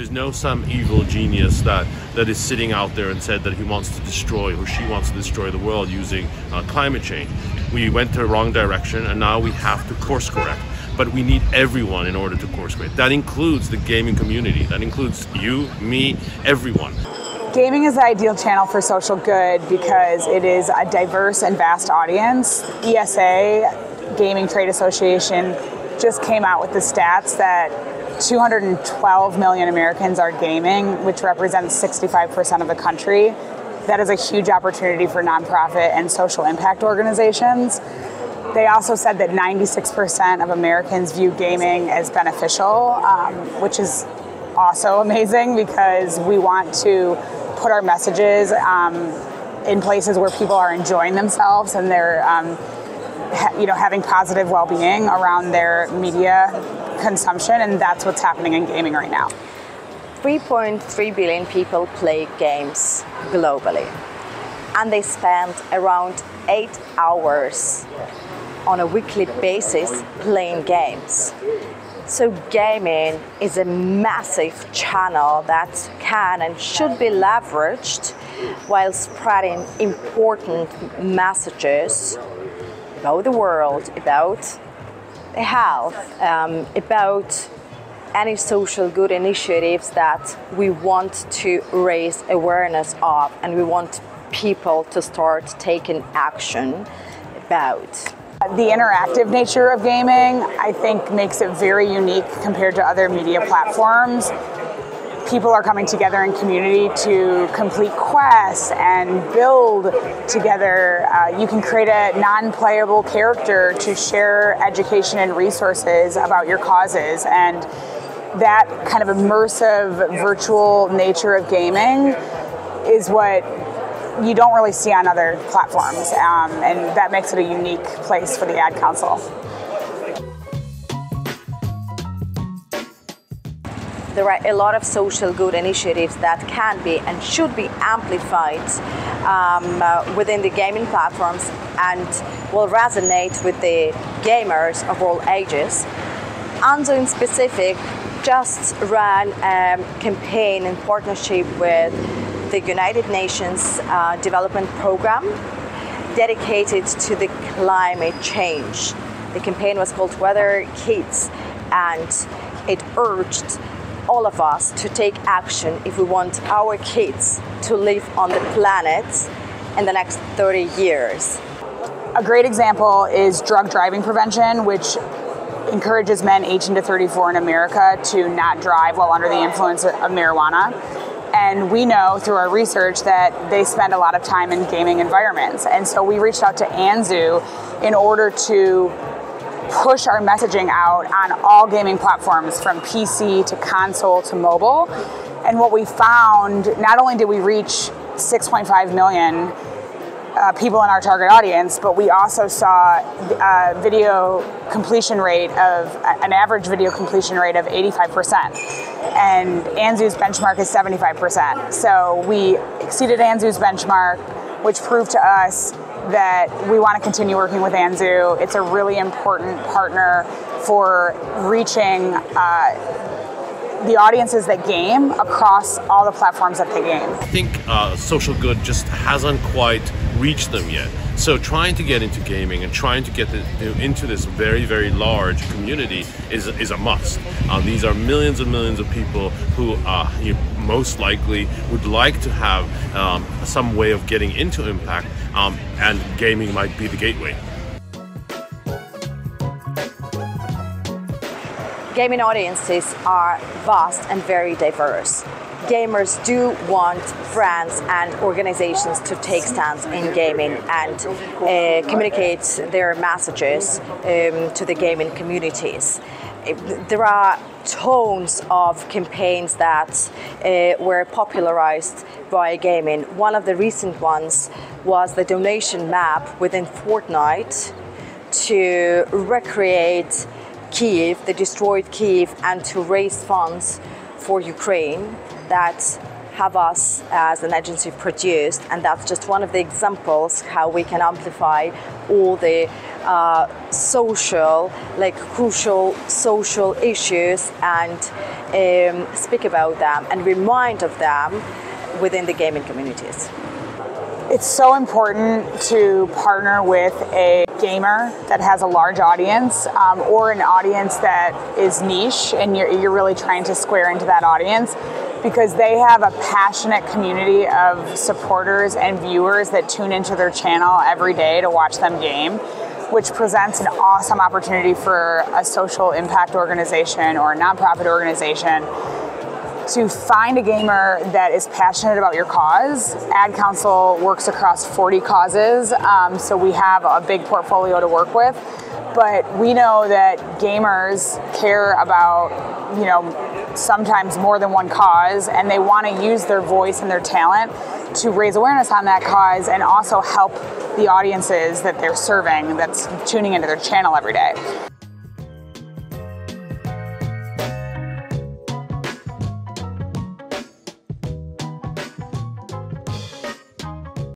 There's no some evil genius that is sitting out there and said that he wants to destroy, or she wants to destroy the world using climate change. We went to the wrong direction and now we have to course correct. But we need everyone in order to course correct. That includes the gaming community. That includes you, me, everyone. Gaming is the ideal channel for social good because it is a diverse and vast audience. ESA, Gaming Trade Association, just came out with the stats that 212 million Americans are gaming, which represents 65% of the country. That is a huge opportunity for nonprofit and social impact organizations. They also said that 96% of Americans view gaming as beneficial, which is also amazing because we want to put our messages in places where people are enjoying themselves and they're having positive well-being around their media consumption, and that's what's happening in gaming right now. 3.3 billion people play games globally, and they spend around 8 hours on a weekly basis playing games. So gaming is a massive channel that can and should be leveraged while spreading important messages about the world, about health, about any social good initiatives that we want to raise awareness of, and we want people to start taking action about. The interactive nature of gaming, I think, makes it very unique compared to other media platforms. People are coming together in community to complete quests and build together. You can create a non-playable character to share education and resources about your causes, and that kind of immersive virtual nature of gaming is what you don't really see on other platforms, and that makes it a unique place for the Ad Council. There are a lot of social good initiatives that can be and should be amplified within the gaming platforms and will resonate with the gamers of all ages. Anzu in specific just ran a campaign in partnership with the United Nations Development Program dedicated to the climate change. The campaign was called Weather Kids, and it urged all of us to take action if we want our kids to live on the planet in the next 30 years. A great example is drug driving prevention, which encourages men 18 to 34 in America to not drive while under the influence of marijuana. And we know through our research that they spend a lot of time in gaming environments. And so we reached out to Anzu in order to push our messaging out on all gaming platforms, from PC to console to mobile. And what we found, not only did we reach 6.5 million people in our target audience, but we also saw a video completion rate of, an average video completion rate of 85%. And Anzu's benchmark is 75%. So we exceeded Anzu's benchmark, which proved to us that we want to continue working with Anzu. It's a really important partner for reaching the audiences that game across all the platforms that they game. I think social good just hasn't quite reached them yet. So trying to get into gaming and trying to get into this very, very large community is a must. These are millions and millions of people who most likely would like to have some way of getting into impact, and gaming might be the gateway. Gaming audiences are vast and very diverse. Gamers do want brands and organizations to take stands in gaming and communicate their messages to the gaming communities. There are tons of campaigns that were popularized by gaming. One of the recent ones was the donation map within Fortnite to recreate Kyiv, the destroyed Kyiv, and to raise funds for Ukraine that have us as an agency produced, and that's just one of the examples how we can amplify all the crucial social issues and speak about them and remind of them within the gaming communities. It's so important to partner with a gamer that has a large audience or an audience that is niche, and you're really trying to square into that audience, because they have a passionate community of supporters and viewers that tune into their channel every day to watch them game, which presents an awesome opportunity for a social impact organization or a nonprofit organization to find a gamer that is passionate about your cause. Ad Council works across 40 causes, so we have a big portfolio to work with. But we know that gamers care about, you know, sometimes more than one cause, and they want to use their voice and their talent to raise awareness on that cause and also help the audiences that they're serving that's tuning into their channel every day.